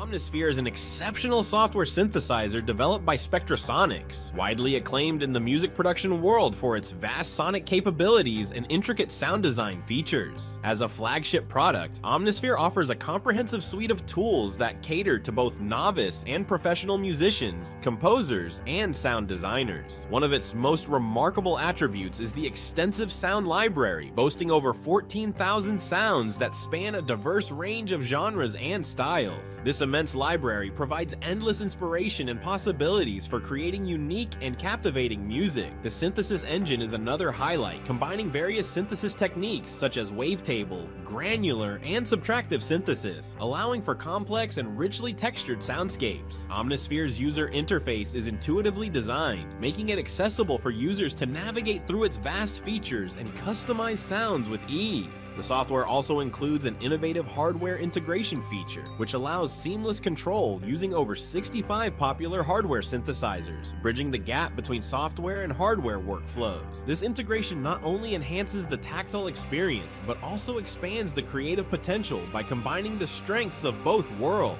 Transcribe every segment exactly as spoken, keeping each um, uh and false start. Omnisphere is an exceptional software synthesizer developed by Spectrasonics, widely acclaimed in the music production world for its vast sonic capabilities and intricate sound design features. As a flagship product, Omnisphere offers a comprehensive suite of tools that cater to both novice and professional musicians, composers, and sound designers. One of its most remarkable attributes is the extensive sound library, boasting over fourteen thousand sounds that span a diverse range of genres and styles. This immense library provides endless inspiration and possibilities for creating unique and captivating music. The synthesis engine is another highlight, combining various synthesis techniques such as wavetable, granular, and subtractive synthesis, allowing for complex and richly textured soundscapes. Omnisphere's user interface is intuitively designed, making it accessible for users to navigate through its vast features and customize sounds with ease. The software also includes an innovative hardware integration feature, which allows seamless control using over sixty-five popular hardware synthesizers, bridging the gap between software and hardware workflows. This integration not only enhances the tactile experience, but also expands the creative potential by combining the strengths of both worlds.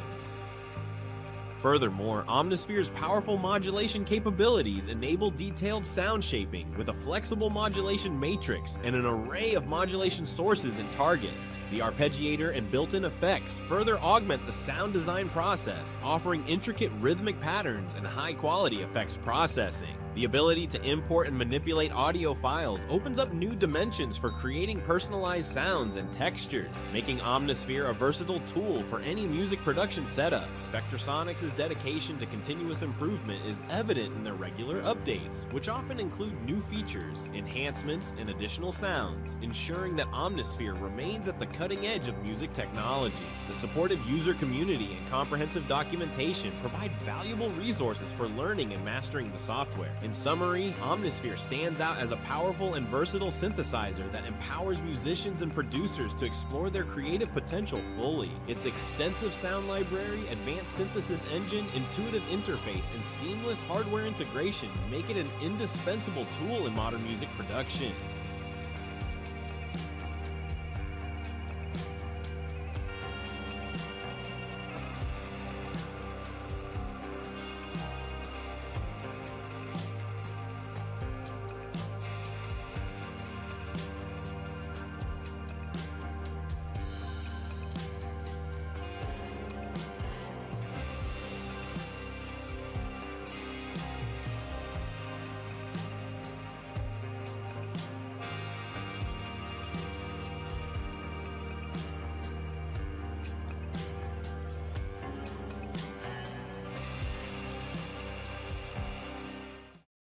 Furthermore, Omnisphere's powerful modulation capabilities enable detailed sound shaping with a flexible modulation matrix and an array of modulation sources and targets. The arpeggiator and built-in effects further augment the sound design process, offering intricate rhythmic patterns and high-quality effects processing. The ability to import and manipulate audio files opens up new dimensions for creating personalized sounds and textures, making Omnisphere a versatile tool for any music production setup. Spectrasonics' dedication to continuous improvement is evident in their regular updates, which often include new features, enhancements, and additional sounds, ensuring that Omnisphere remains at the cutting edge of music technology. The supportive user community and comprehensive documentation provide valuable resources for learning and mastering the software. In summary, Omnisphere stands out as a powerful and versatile synthesizer that empowers musicians and producers to explore their creative potential fully. Its extensive sound library, advanced synthesis engine, intuitive interface, and seamless hardware integration make it an indispensable tool in modern music production.